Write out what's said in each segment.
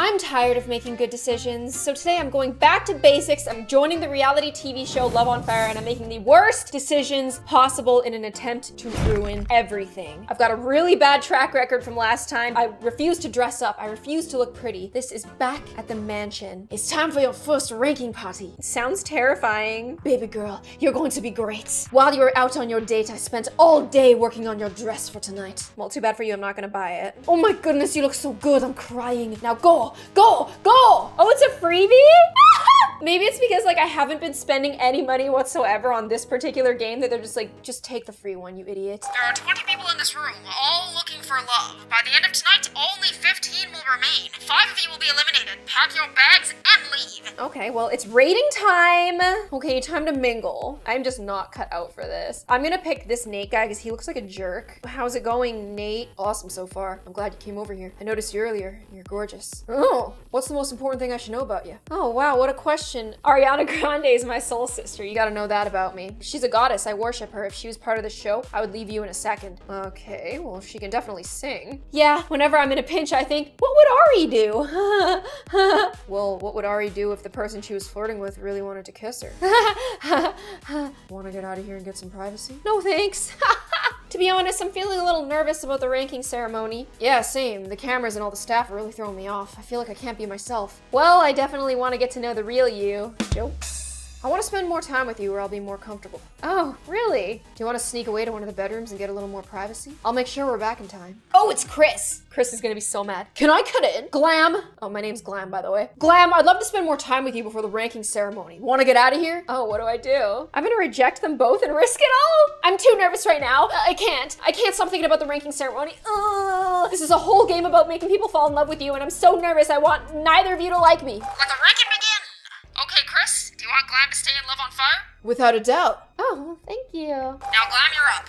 I'm tired of making good decisions, so today I'm going back to basics. I'm joining the reality TV show Love on Fire, and I'm making the worst decisions possible in an attempt to ruin everything. I've got a really bad track record from last time. I refuse to dress up. I refuse to look pretty. This is back at the mansion. It's time for your first ranking party. It sounds terrifying. Baby girl, you're going to be great. While you were out on your date, I spent all day working on your dress for tonight. Well, too bad for you, I'm not gonna buy it. Oh my goodness, you look so good. I'm crying. Now go. Go! Go! Oh, it's a freebie? Maybe it's because like I haven't been spending any money whatsoever on this particular game that they're just like, just take the free one, you idiot. There are 20 people in this room, all looking for love. By the end of tonight, only 15 will remain. 5 of you will be eliminated. Pack your bags and leave. Okay, well, it's rating time. Okay, time to mingle. I'm just not cut out for this. I'm gonna pick this Nate guy because he looks like a jerk. How's it going, Nate? Awesome so far. I'm glad you came over here. I noticed you earlier. You're gorgeous. Oh, what's the most important thing I should know about you? Oh wow, what a question. Ariana Grande is my soul sister. You gotta know that about me. She's a goddess, I worship her. If she was part of the show, I would leave you in a second. Okay, well she can definitely sing. Yeah, whenever I'm in a pinch, I think, what would Ari do? Well, what would Ari do if the person she was flirting with really wanted to kiss her? Wanna get out of here and get some privacy? No thanks. To be honest, I'm feeling a little nervous about the ranking ceremony. Yeah, same. The cameras and all the staff are really throwing me off. I feel like I can't be myself. Well, I definitely want to get to know the real you. Jokes. I want to spend more time with you or I'll be more comfortable. Oh, really? Do you want to sneak away to one of the bedrooms and get a little more privacy? I'll make sure we're back in time. Oh, it's Chris. Chris is gonna be so mad. Can I cut in? Glam. Oh, my name's Glam, by the way. Glam, I'd love to spend more time with you before the ranking ceremony. Want to get out of here? Oh, what do I do? I'm gonna reject them both and risk it all? I'm too nervous right now. I can't stop thinking about the ranking ceremony. Ugh. This is a whole game about making people fall in love with you and I'm so nervous. I want neither of you to like me. Let the ranking begin. Okay, Chris, do you want Glam to stay in Love on Fire? Without a doubt. Oh, thank you. Now, Glam, you're up.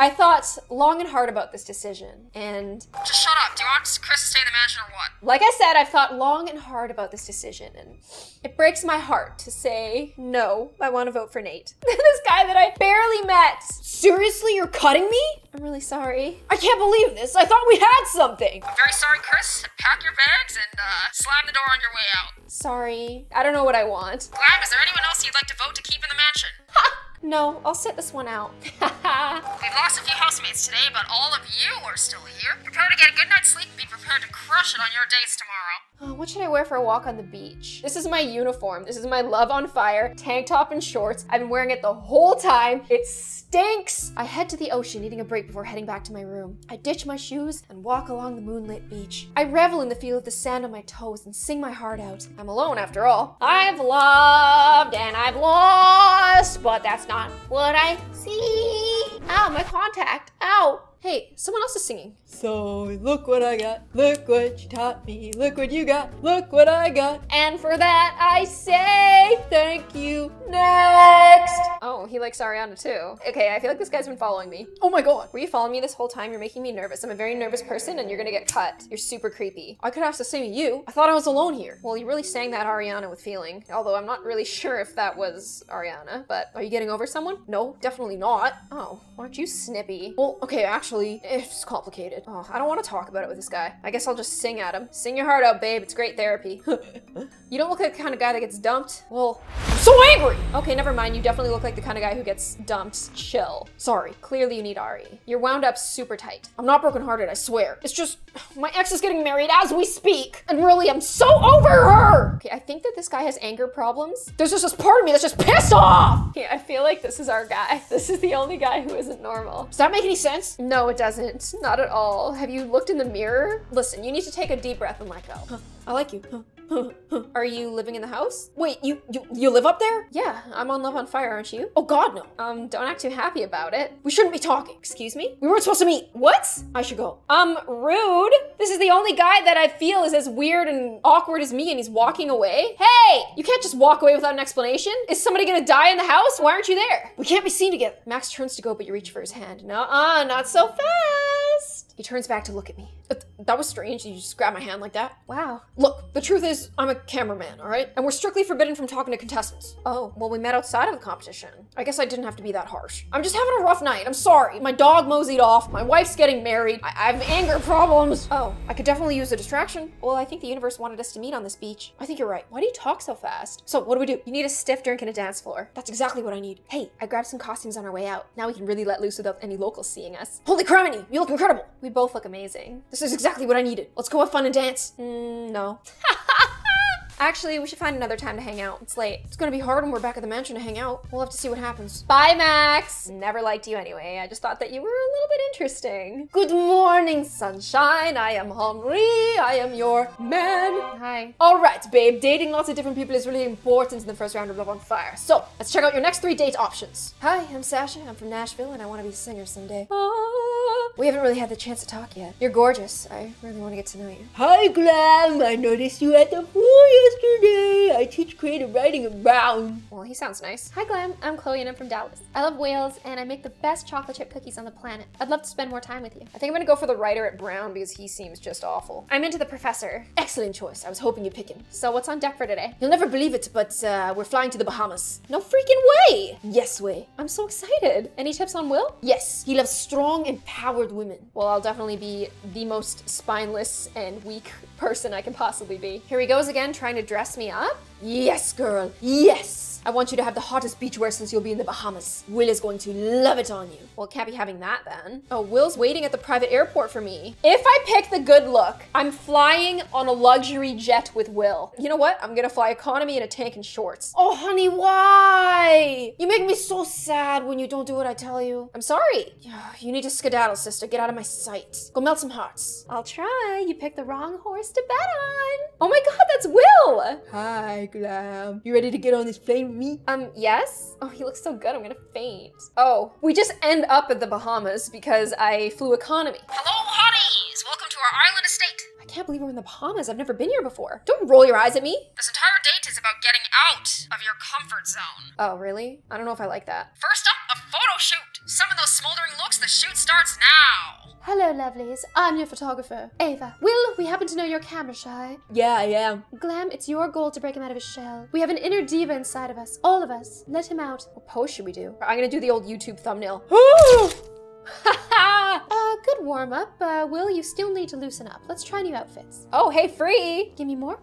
I thought long and hard about this decision, and... Just shut up. Do you want Chris to stay in the mansion or what? Like I said, I've thought long and hard about this decision, and it breaks my heart to say, no, I want to vote for Nate. This guy that I barely met. Seriously, you're cutting me? I'm really sorry. I can't believe this. I thought we had something. I'm very sorry, Chris. Pack your bags and slam the door on your way out. Sorry. I don't know what I want. Glam, is there anyone else you'd like to vote to keep in the mansion? Ha! No, I'll sit this one out. We've lost a few housemates today, but all of you are still here. Prepare to get a good night's sleep and be prepared to crush it on your dates tomorrow. Oh, what should I wear for a walk on the beach? This is my uniform. This is my Love on Fire tank top and shorts. I've been wearing it the whole time. It stinks. I head to the ocean, needing a break before heading back to my room. I ditch my shoes and walk along the moonlit beach. I revel in the feel of the sand on my toes and sing my heart out. I'm alone after all. I've loved and I've lost, but that's not what I see. Ow, my contact. Ow. Hey, someone else is singing. So look what I got, look what you taught me, look what you got, look what I got. And for that I say thank you, next. Oh, he likes Ariana too. Okay, I feel like this guy's been following me. Oh my god. Were you following me this whole time? You're making me nervous. I'm a very nervous person and you're gonna get cut. You're super creepy. I could have to say you. I thought I was alone here. Well, you really sang that Ariana with feeling. Although I'm not really sure if that was Ariana, but are you getting over someone? No, definitely not. Oh, aren't you snippy? Well, okay, actually, it's complicated. Oh, I don't want to talk about it with this guy. I guess I'll just sing at him. Sing your heart out, babe. It's great therapy. You don't look like the kind of guy that gets dumped. Well, I'm so angry! Okay, never mind. You definitely look like the kind of guy who gets dumped. Chill. Sorry. Clearly you need Ari. You're wound up super tight. I'm not brokenhearted, I swear. It's just, my ex is getting married as we speak. And really, I'm so over her! Okay, I think that this guy has anger problems. There's just this part of me that's just pissed off! Okay, I feel like this is our guy. This is the only guy who isn't normal. Does that make any sense? No. No, it doesn't. Not at all. Have you looked in the mirror? Listen, you need to take a deep breath and let go. Huh. I like you. Huh. Are you living in the house? Wait, you live up there? Yeah, I'm on Love on Fire, aren't you? Oh god, no. Don't act too happy about it. We shouldn't be talking. Excuse me? We weren't supposed to meet. What? I should go. Rude. This is the only guy that I feel is as weird and awkward as me and he's walking away. Hey, you can't just walk away without an explanation. Is somebody gonna die in the house? Why aren't you there? We can't be seen together. Max turns to go, but you reach for his hand. Nuh-uh, not so fast. He turns back to look at me. That was strange, you just grabbed my hand like that. Wow. Look, the truth is, I'm a cameraman, all right? And we're strictly forbidden from talking to contestants. Oh, well, we met outside of the competition. I guess I didn't have to be that harsh. I'm just having a rough night, I'm sorry. My dog moseyed off, my wife's getting married, I have anger problems. Oh, I could definitely use a distraction. Well, I think the universe wanted us to meet on this beach. I think you're right. Why do you talk so fast? So, what do? You need a stiff drink and a dance floor. That's exactly what I need. Hey, I grabbed some costumes on our way out. Now we can really let loose without any locals seeing us. Holy criminy, you look incredible. We both look amazing. This is exactly what I needed. Let's go have fun and dance. No. Actually, we should find another time to hang out. It's late. It's gonna be hard when we're back at the mansion to hang out. We'll have to see what happens. Bye, Max. Never liked you anyway. I just thought that you were a little bit interesting. Good morning, sunshine. I am Henri. I am your man. Hi. All right, babe. Dating lots of different people is really important in the first round of Love on Fire. So let's check out your next 3 date options. Hi, I'm Sasha. I'm from Nashville and I want to be a singer someday. We haven't really had the chance to talk yet. You're gorgeous. I really want to get to know you. Hi, Glam. I noticed you at the pool yesterday. I teach creative writing at Brown. Well, he sounds nice. Hi, Glam. I'm Chloe and I'm from Dallas. I love whales and I make the best chocolate chip cookies on the planet. I'd love to spend more time with you. I think I'm gonna go for the writer at Brown because he seems just awful. I'm into the professor. Excellent choice. I was hoping you'd pick him. So what's on deck for today? You'll never believe it, but we're flying to the Bahamas. No freaking way. Yes way. I'm so excited. Any tips on Will? Yes. He loves strong and empowered women. Well, I'll definitely be the most spineless and weak person I can possibly be. Here he goes again, trying to dress me up. Yes, girl. Yes. I want you to have the hottest beachwear since you'll be in the Bahamas. Will is going to love it on you. Well, can't be having that then. Oh, Will's waiting at the private airport for me. If I pick the good look, I'm flying on a luxury jet with Will. You know what? I'm gonna fly economy in a tank and shorts. Oh, honey, why? You make me so sad when you don't do what I tell you. I'm sorry. You need to skedaddle, sister. Get out of my sight. Go melt some hearts. I'll try. You picked the wrong horse to bet on. Oh my God, that's Will. Hi, Glam. You ready to get on this plane with me? Yes? Oh, he looks so good. I'm gonna faint. Oh, we just end up at the Bahamas because I flew economy. Hello, hotties. Welcome to our island estate. I can't believe we're in the Bahamas. I've never been here before. Don't roll your eyes at me. This entire date is about getting out of your comfort zone. Oh, really? I don't know if I like that. First up, a photo shoot. Some of those smoldering looks, the shoot starts now. Hello, lovelies. I'm your photographer, Ava. Will, we happen to know you're camera shy. Yeah, I am. Glam, it's your goal to break him out of his shell. We have an inner diva inside of us, all of us. Let him out. What pose should we do? I'm gonna do the old YouTube thumbnail. Ooh! Good warm up. Will, you still need to loosen up. Let's try new outfits. Oh, hey, free. Give me more.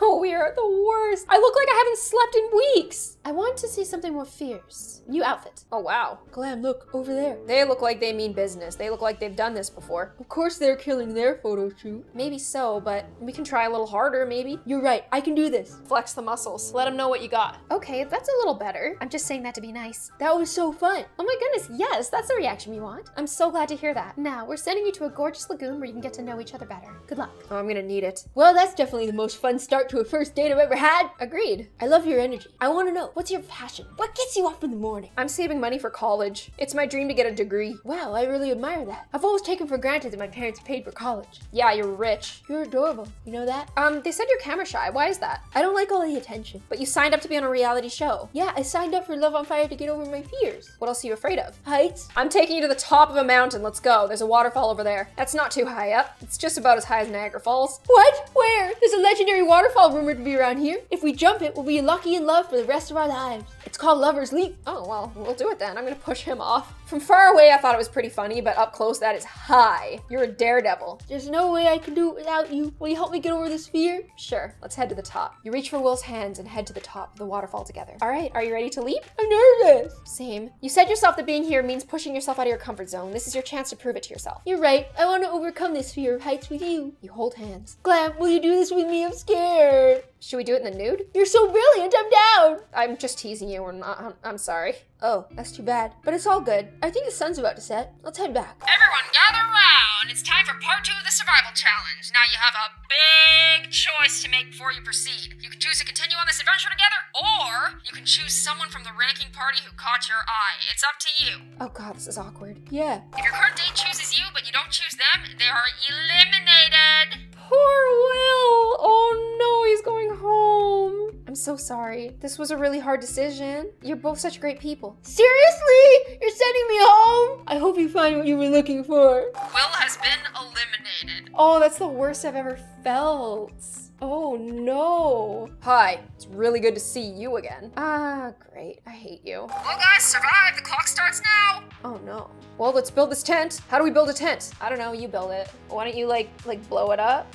Oh, we are the worst. I look like I haven't slept in weeks. I want to see something more fierce. New outfit. Oh, wow. Glam, look, over there. They look like they mean business. They look like they've done this before. Of course they're killing their photo shoot. Maybe so, but we can try a little harder, maybe. You're right. I can do this. Flex the muscles. Let them know what you got. Okay, that's a little better. I'm just saying that to be nice. That was so fun. Oh my goodness, yes. That's the reaction we want. I'm so glad to hear that. Now, we're sending you to a gorgeous lagoon where you can get to know each other better. Good luck. Oh, I'm gonna need it. Well, that's definitely the most fun start to a first date I've ever had. Agreed. I love your energy. I wanna know, what's your passion? What gets you up in the morning? I'm saving money for college. It's my dream to get a degree. Wow, I really admire that. I've always taken for granted that my parents paid for college. Yeah, you're rich. You're adorable. You know that? They said you're camera shy. Why is that? I don't like all the attention. But you signed up to be on a reality show. Yeah, I signed up for Love on Fire to get over my fears. What else are you afraid of? Heights. I'm taking you to the top of a mountain. Let's go. There's a waterfall over there. That's not too high up. It's just about as high as Niagara Falls. What? Where? There's a legendary waterfall rumored to be around here. If we jump it, we'll be lucky in love for the rest of our lives. It's called Lover's Leap. Oh, well, we'll do it then. I'm gonna push him off. From far away, I thought it was pretty funny, but up close, that is high. You're a daredevil. There's no way I can do it without you. Will you help me get over this fear? Sure, let's head to the top. You reach for Will's hands and head to the top of the waterfall together. All right, are you ready to leap? I'm nervous. Same. You said yourself that being here means pushing yourself out of your comfort zone. This is your chance to prove it to yourself. You're right. I want to overcome this fear of heights with you. You hold hands. Glam, will you do this with me? I'm scared. Should we do it in the nude? You're so brilliant, I'm down. I'm just teasing you, I'm sorry. Oh, that's too bad, but it's all good. I think the sun's about to set. Let's head back. Everyone gather around. It's time for part 2 of the survival challenge. Now you have a big choice to make before you proceed. You can choose to continue on this adventure together, or you can choose someone from the ranking party who caught your eye. It's up to you. Oh God, this is awkward. Yeah. If your current date chooses you, but you don't choose them, they are eliminated. Poor Will. Oh no, he's going home. I'm so sorry. This was a really hard decision. You're both such great people. Seriously? You're sending me home? I hope you find what you were looking for. Will has been been eliminated. Oh, that's the worst I've ever felt. Oh no. Hi, it's really good to see you again. Ah, great, I hate you. Well guys, survive, the clock starts now. Oh no. Well, let's build this tent. How do we build a tent? I don't know, you build it. Why don't you like blow it up?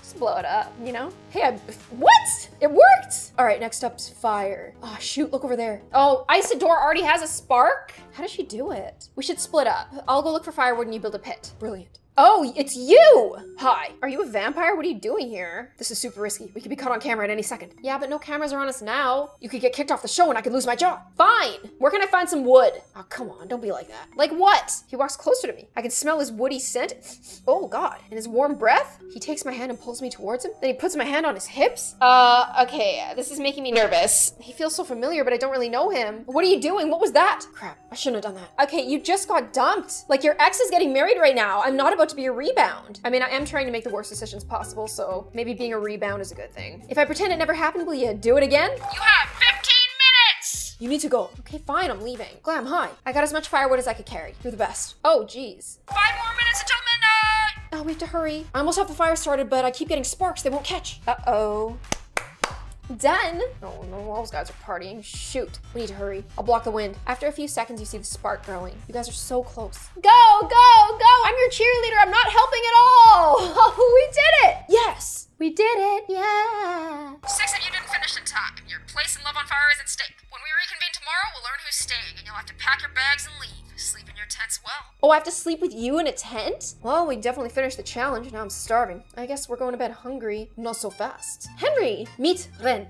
Just blow it up, you know? Hey, what? It worked! All right, next up's fire. Oh shoot, look over there. Oh, Isadora already has a spark? How does she do it? We should split up. I'll go look for firewood and you build a pit. Brilliant. Oh, it's you! Hi. Are you a vampire? What are you doing here? This is super risky. We could be caught on camera at any second. Yeah, but no cameras are on us now. You could get kicked off the show and I could lose my job. Fine! Where can I find some wood? Oh, come on, don't be like that. Like what? He walks closer to me. I can smell his woody scent. Oh god. And his warm breath? He takes my hand and pulls me towards him. Then he puts my hand on his hips. Okay, this is making me nervous. He feels so familiar, but I don't really know him. What are you doing? What was that? Crap, I shouldn't have done that. Okay, you just got dumped. Like your ex is getting married right now. I'm not about to be a rebound. I mean, I am trying to make the worst decisions possible, so maybe being a rebound is a good thing. If I pretend it never happened, will you do it again? You have 15 minutes! You need to go. Okay, fine, I'm leaving. Glam, hi. I got as much firewood as I could carry. You're the best. Oh, geez. 5 more minutes until midnight! Oh, we have to hurry. I almost have the fire started, but I keep getting sparks they won't catch. Uh-oh. Done. Oh no, those guys are partying. Shoot, we need to hurry. I'll block the wind. After a few seconds, you see the spark growing. You guys are so close. Go, go, go! I'm your cheerleader. I'm not helping at all. Oh, we did it. Yes, we did it. Yeah. 6 of you didn't finish in time. Your place in Love on Fire is at stake. When we reconvene tomorrow, we'll learn who's staying, and you'll have to pack your bags and leave. Sleep in your tents well. Oh, I have to sleep with you in a tent? Well, we definitely finished the challenge. Now I'm starving. I guess we're going to bed hungry. Not so fast. Henri, meet Ren.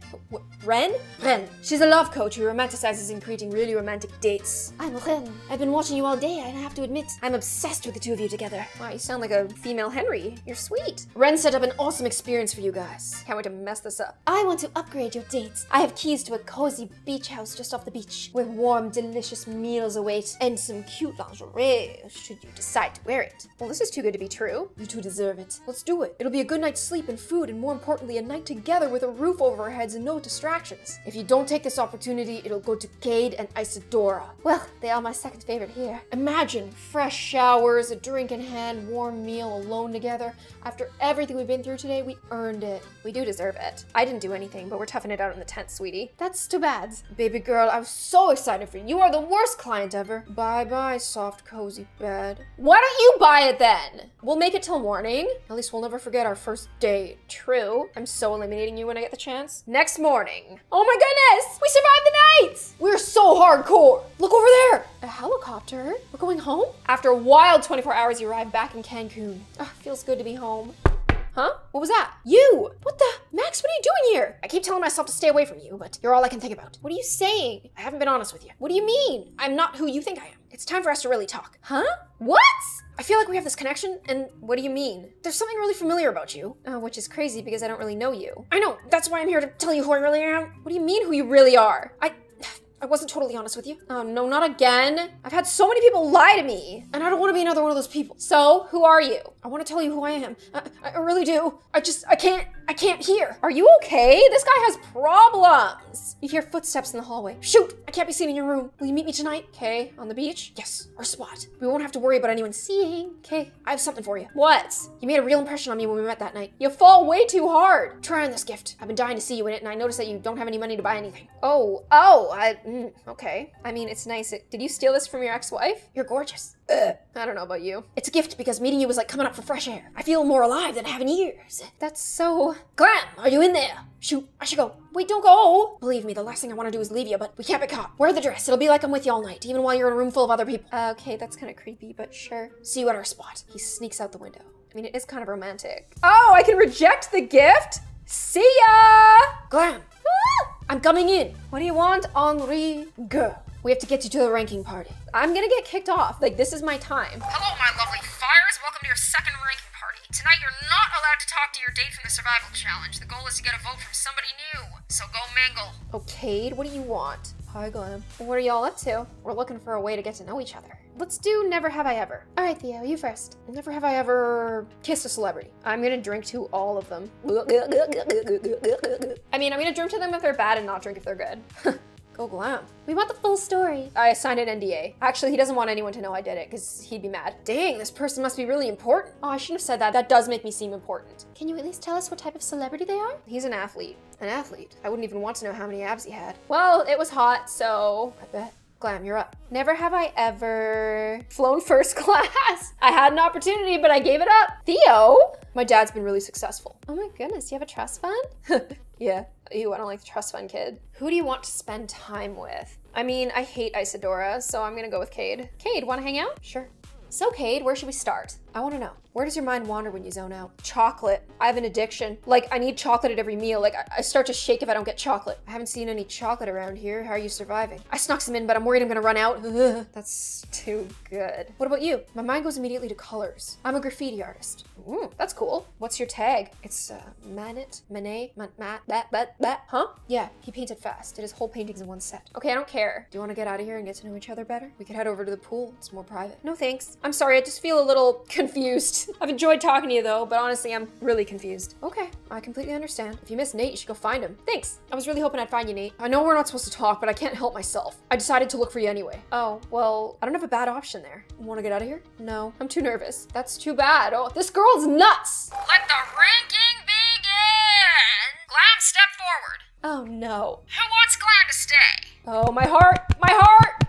Ren? Ren. She's a love coach who romanticizes in creating really romantic dates. I'm Ren. I've been watching you all day, and I have to admit, I'm obsessed with the two of you together. Wow, you sound like a female Henri. You're sweet. Ren set up an awesome experience for you guys. Can't wait to mess this up. I want to upgrade your dates. I have keys to a cozy beach house just off the beach, where warm, delicious meals await, and some cute lingerie, should you decide to wear it. Well, this is too good to be true. You two deserve it. Let's do it. It'll be a good night's sleep and food, and more importantly, a night together with a roof over our heads and no distractions. If you don't take this opportunity, it'll go to Cade and Isadora. Well, they are my second favorite here. Imagine fresh showers, a drink in hand, warm meal, alone together. After everything we've been through today, we earned it. We do deserve it. I didn't do anything, but we're toughing it out in the tent, sweetie. That's too bad. Baby girl, I was so excited for you. You are the worst client ever. Bye. Bye, soft, cozy bed. Why don't you buy it then? We'll make it till morning. At least we'll never forget our first date. True. I'm so eliminating you when I get the chance. Next morning. Oh my goodness! We survived the night! We're so hardcore! Look over there! A helicopter? We're going home? After a wild 24 hours, you arrive back in Cancun. Ugh, feels good to be home. Huh? What was that? You! What the? Max, what are you doing here? I keep telling myself to stay away from you, but you're all I can think about. What are you saying? I haven't been honest with you. What do you mean? I'm not who you think I am. It's time for us to really talk. Huh? What? I feel like we have this connection, and what do you mean? There's something really familiar about you, which is crazy because I don't really know you. I know, that's why I'm here to tell you who I really am. What do you mean who you really are? I wasn't totally honest with you. Oh no, not again. I've had so many people lie to me, and I don't want to be another one of those people. So, who are you? I want to tell you who I am. I really do. I can't hear. Are you okay? This guy has problems. You hear footsteps in the hallway. Shoot, I can't be seen in your room. Will you meet me tonight? Okay, on the beach? Yes, our spot. We won't have to worry about anyone seeing. Okay, I have something for you. What? You made a real impression on me when we met that night. You fall way too hard. Try on this gift. I've been dying to see you in it, and I noticed that you don't have any money to buy anything. Okay. I mean, it's nice. Did you steal this from your ex-wife? You're gorgeous. Ugh. I don't know about you. It's a gift because meeting you was like coming up for fresh air. I feel more alive than I have in years. That's so... Glam, are you in there? Shoot, I should go. Wait, don't go. Believe me, the last thing I want to do is leave you, but we can't be caught. Wear the dress. It'll be like I'm with you all night, even while you're in a room full of other people. Okay, that's kind of creepy, but sure. See you at our spot. He sneaks out the window. I mean, it is kind of romantic. Oh, I can reject the gift? See ya! Glam. Ah! I'm coming in. What do you want, Henri? Girl, we have to get you to the ranking party. I'm gonna get kicked off. Like, this is my time. Hello, my lovely fires. Welcome to your second ranking party. Tonight, you're not allowed to talk to your date from the survival challenge. The goal is to get a vote from somebody new. So go mingle. Okay, what do you want? Hi, Glam. What are y'all up to? We're looking for a way to get to know each other. Let's do Never Have I Ever. All right, Theo, you first. Never have I ever kissed a celebrity. I'm gonna drink to all of them. I mean, I'm gonna drink to them if they're bad and not drink if they're good. Go glam. We want the full story. I signed an NDA. Actually, he doesn't want anyone to know I did it because he'd be mad. Dang, this person must be really important. Oh, I shouldn't have said that. That does make me seem important. Can you at least tell us what type of celebrity they are? He's an athlete. An athlete? I wouldn't even want to know how many abs he had. Well, it was hot, so I bet. Glam, you're up. Never have I ever flown first class. I had an opportunity, but I gave it up. Theo? My dad's been really successful. Oh my goodness, you have a trust fund? Yeah, ew, I don't like the trust fund kid. Who do you want to spend time with? I mean, I hate Isadora, so I'm gonna go with Cade. Cade, wanna hang out? Sure. So Cade, where should we start? I wanna know, where does your mind wander when you zone out? Chocolate, I have an addiction. Like, I need chocolate at every meal. Like, I start to shake if I don't get chocolate. I haven't seen any chocolate around here. How are you surviving? I snuck some in, but I'm worried I'm gonna run out. Ugh, that's too good. What about you? My mind goes immediately to colors. I'm a graffiti artist. Ooh, that's cool. What's your tag? It's Manet, huh? Yeah, he painted fast. Did his whole paintings in one set. Okay, I don't care. Do you wanna get out of here and get to know each other better? We could head over to the pool, it's more private. No thanks. I'm sorry, I just feel a little confused. I've enjoyed talking to you though, but honestly, I'm really confused. Okay, I completely understand. If you miss Nate, you should go find him. Thanks. I was really hoping I'd find you, Nate. I know we're not supposed to talk, but I can't help myself. I decided to look for you anyway. Oh, well, I don't have a bad option there. Want to get out of here? No, I'm too nervous. That's too bad. Oh, this girl's nuts. Let the ranking begin. Glam, step forward. Oh no. Who wants Glam to stay? Oh, my heart, my heart.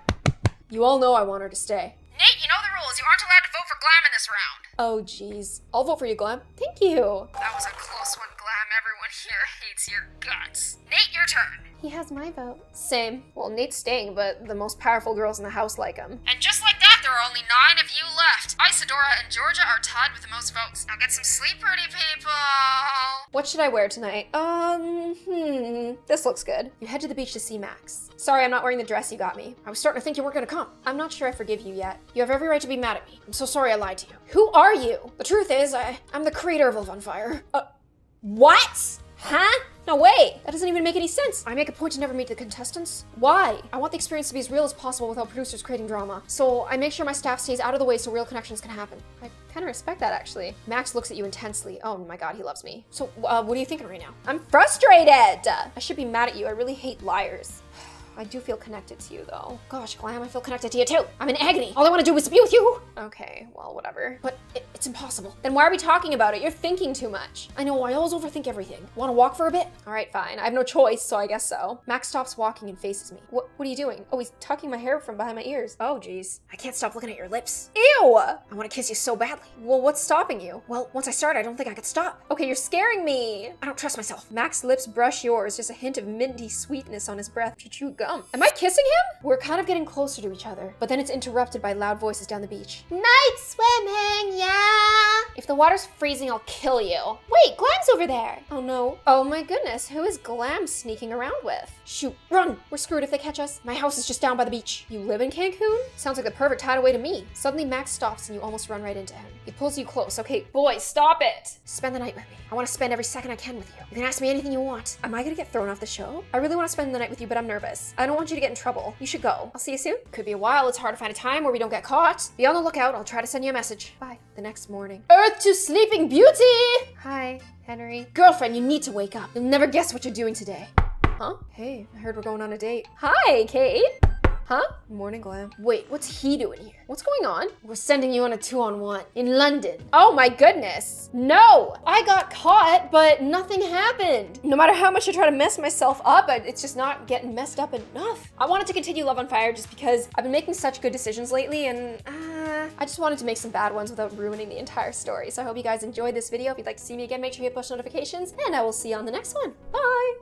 You all know I want her to stay. Nate, you know the rules. You aren't allowed to vote for Glam in this round. Oh, jeez. I'll vote for you, Glam. Thank you. That was a close one, Glam. Everyone here hates your guts. Nate, your turn. He has my vote. Same. Well, Nate's staying, but the most powerful girls in the house like him. And just like that, there are only 9 of you left. Isadora and Georgia are tied with the most votes. Now get some sleep, pretty people. What should I wear tonight? This looks good. You head to the beach to see Max. Sorry, I'm not wearing the dress you got me. I was starting to think you weren't gonna come. I'm not sure I forgive you yet. You have every right to be mad at me. I'm so sorry I lied to you. Who are you? The truth is, I'm the creator of Love on Fire. What? Huh? No way! That doesn't even make any sense! I make a point to never meet the contestants. Why? I want the experience to be as real as possible without producers creating drama. So I make sure my staff stays out of the way so real connections can happen. I kinda respect that, actually. Max looks at you intensely. Oh my god, he loves me. So, what are you thinking right now? I'm frustrated! I should be mad at you. I really hate liars. I do feel connected to you, though. Gosh, Glam, I feel connected to you, too. I'm in agony. All I want to do is be with you. Okay, well, whatever. But it's impossible. Then why are we talking about it? You're thinking too much. I know, I always overthink everything. Want to walk for a bit? All right, fine. I have no choice, so I guess so. Max stops walking and faces me. What are you doing? Oh, he's tucking my hair from behind my ears. Oh, geez. I can't stop looking at your lips. Ew! I want to kiss you so badly. Well, what's stopping you? Well, once I start, I don't think I could stop. Okay, you're scaring me. I don't trust myself. Max's lips brush yours, just a hint of minty sweetness on his breath. Gum. Am I kissing him? We're kind of getting closer to each other, but then it's interrupted by loud voices down the beach. Night swimming, yeah! If the water's freezing, I'll kill you. Wait, Glam's over there! Oh no. Oh my goodness, who is Glam sneaking around with? Shoot, run! We're screwed if they catch us. My house is just down by the beach. You live in Cancun? Sounds like the perfect hideaway to me. Suddenly, Max stops and you almost run right into him. He pulls you close. Okay, boys, stop it! Spend the night with me. I want to spend every second I can with you. You can ask me anything you want. Am I gonna get thrown off the show? I really want to spend the night with you, but I'm nervous. I don't want you to get in trouble. You should go. I'll see you soon. Could be a while. It's hard to find a time where we don't get caught. Be on the lookout. I'll try to send you a message. Bye. The next morning. Earth to Sleeping Beauty! Hi, Henri. Girlfriend, you need to wake up. You'll never guess what you're doing today. Huh? Hey, I heard we're going on a date. Hi, Kate. Huh? Morning, Glam. Wait, what's he doing here? What's going on? We're sending you on a 2-on-1 in London. Oh my goodness. No, I got caught, but nothing happened. No matter how much I try to mess myself up, it's just not getting messed up enough. I wanted to continue Love on Fire just because I've been making such good decisions lately and I just wanted to make some bad ones without ruining the entire story. So I hope you guys enjoyed this video. If you'd like to see me again, make sure you hit push notifications and I will see you on the next one. Bye.